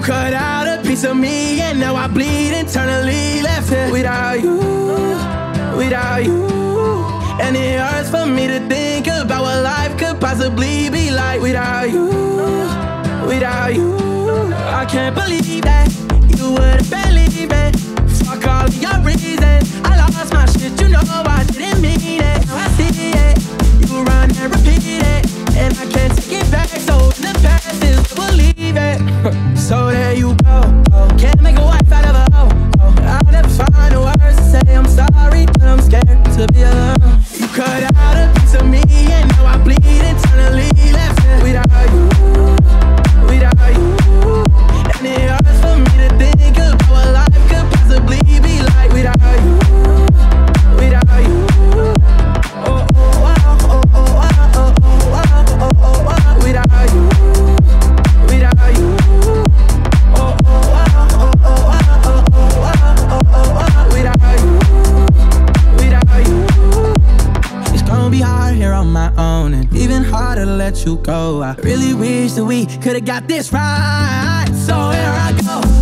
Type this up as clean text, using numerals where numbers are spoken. You cut out a piece of me, and now I bleed internally, left here without you, without you. And it hurts for me to think about what life could possibly be like without you, without you. I can't believe that you would've been leaving. Fuck all of your reasons. I lost my shit, you know I didn't mean it. Now I see it, you run and repeat it, and I can't take it back. So in the past is to believe it. So there you go. Can't make a wife out of a hoe. I'll never find the words to say I'm sorry, but I'm scared to be alone. You cut out a piece of me, and now I bleed internally, left without you, without you. And it hurts for me to think about what life could possibly be like without you, without you. Oh, oh, oh, oh, oh, oh, oh, oh, oh, oh, oh, without you, without you. Oh, oh, oh, oh, oh, oh, oh, oh, oh, without you. Gonna be hard here on my own, and even harder to let you go. I really wish that we could've got this right. So here I go.